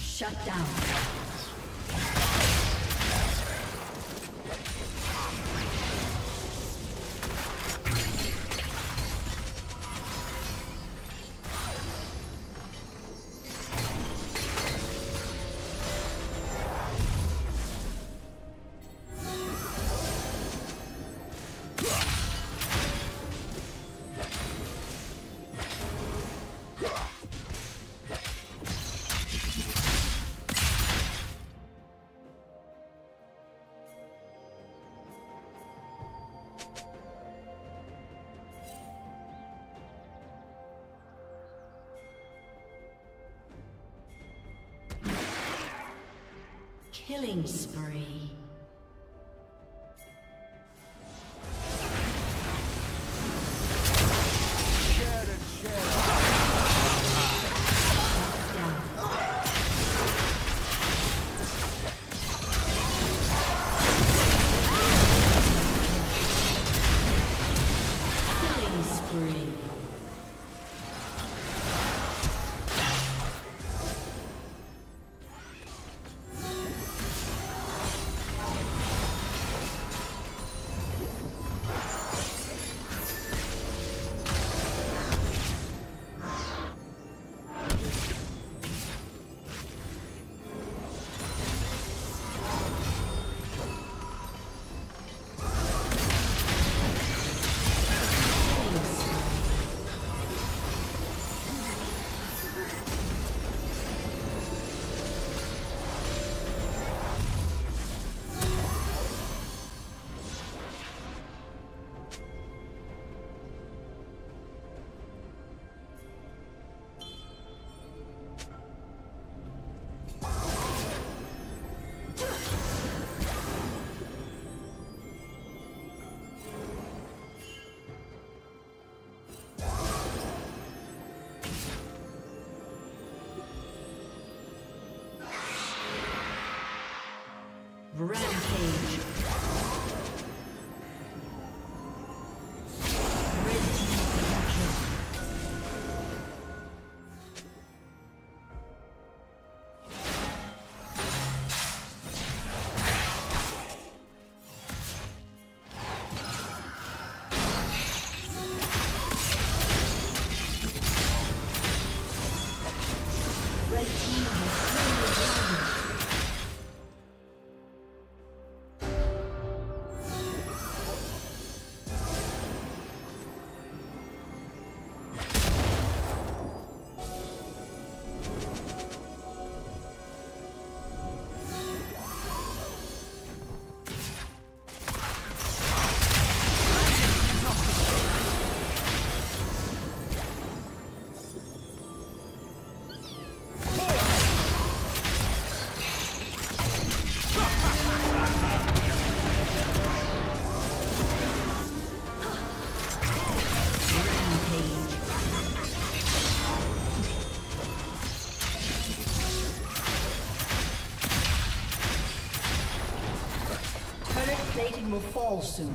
Shut down. Killing spree. Rampage. Plating will fall soon.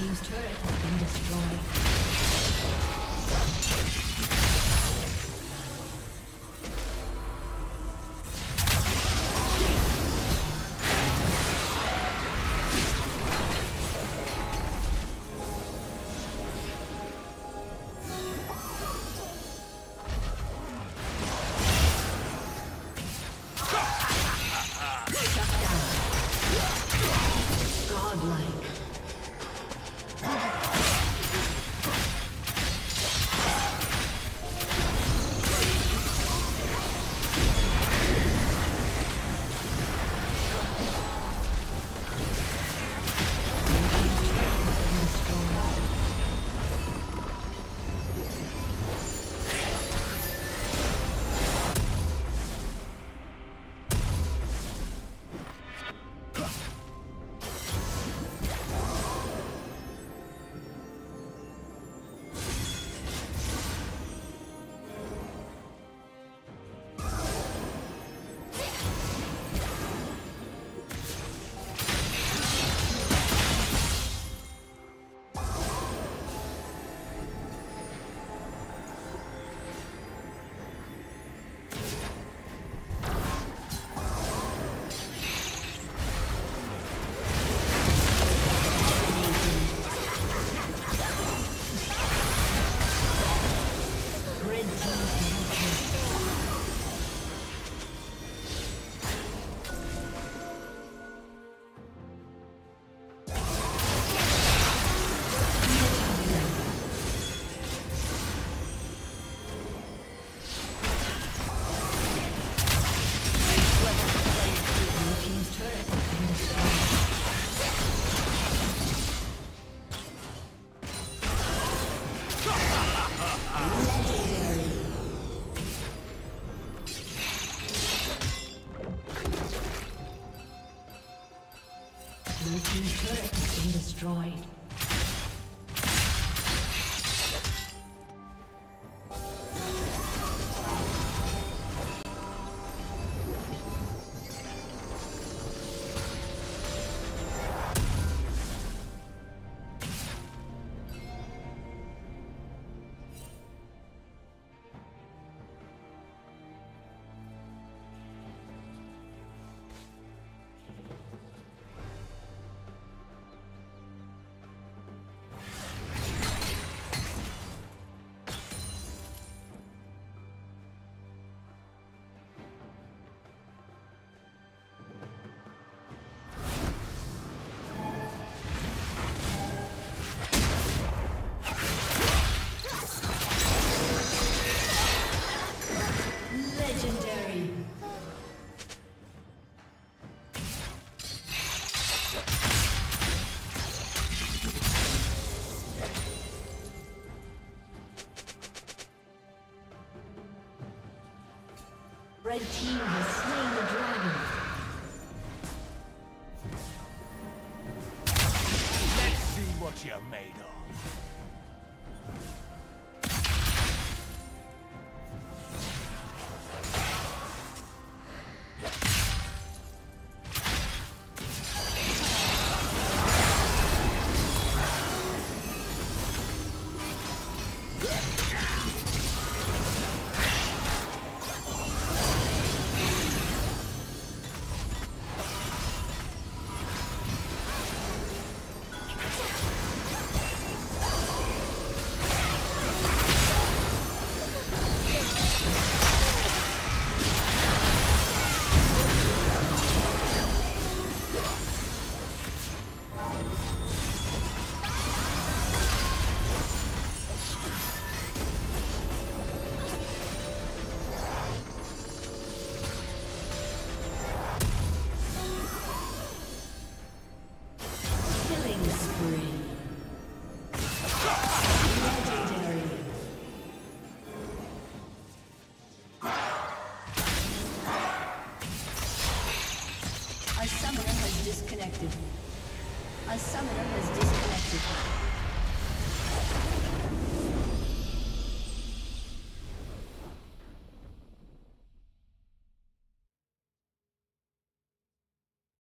team's turret has been destroyed. Destroyed. Red team has slain the dragon. Let's see what you're made of.